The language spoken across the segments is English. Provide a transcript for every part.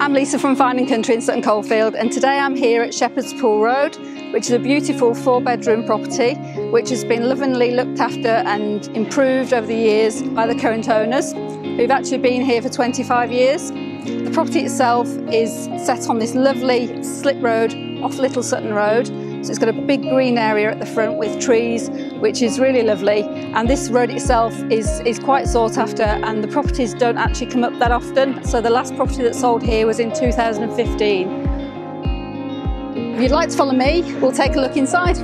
Hi, I'm Lisa from Fine & Country in Sutton Coldfield, and today I'm here at Shepherd's Pool Road, which is a beautiful 4-bedroom property which has been lovingly looked after and improved over the years by the current owners, who've actually been here for 25 years. The property itself is set on this lovely slip road off Little Sutton Road, so it's got a big green area at the front with trees, which is really lovely. And this road itself is quite sought after, and the properties don't actually come up that often. So the last property that sold here was in 2015. If you'd like to follow me, we'll take a look inside.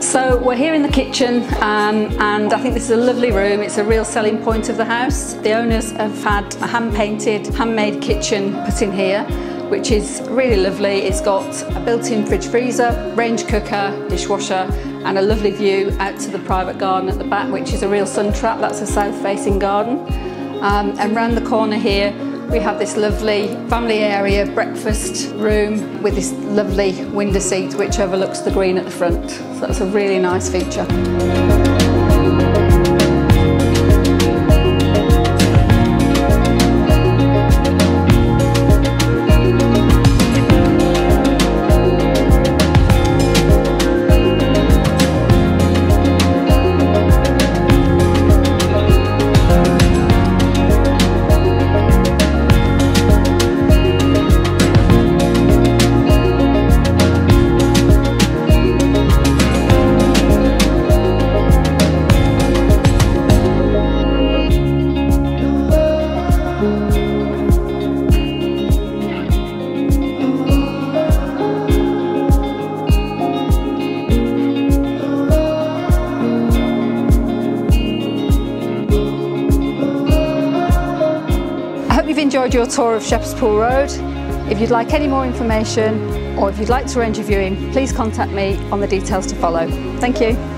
So we're here in the kitchen and I think this is a lovely room. It's a real selling point of the house. The owners have had a hand-painted, handmade kitchen put in here, which is really lovely. It's got a built-in fridge freezer, range cooker, dishwasher, and a lovely view out to the private garden at the back, which is a real sun trap. That's a south-facing garden. And round the corner here, we have this lovely family area breakfast room with this lovely window seat which overlooks the green at the front. So that's a really nice feature. We've enjoyed your tour of Shepherd's Pool Road. If you'd like any more information, or if you'd like to arrange a viewing, please contact me on the details to follow. Thank you.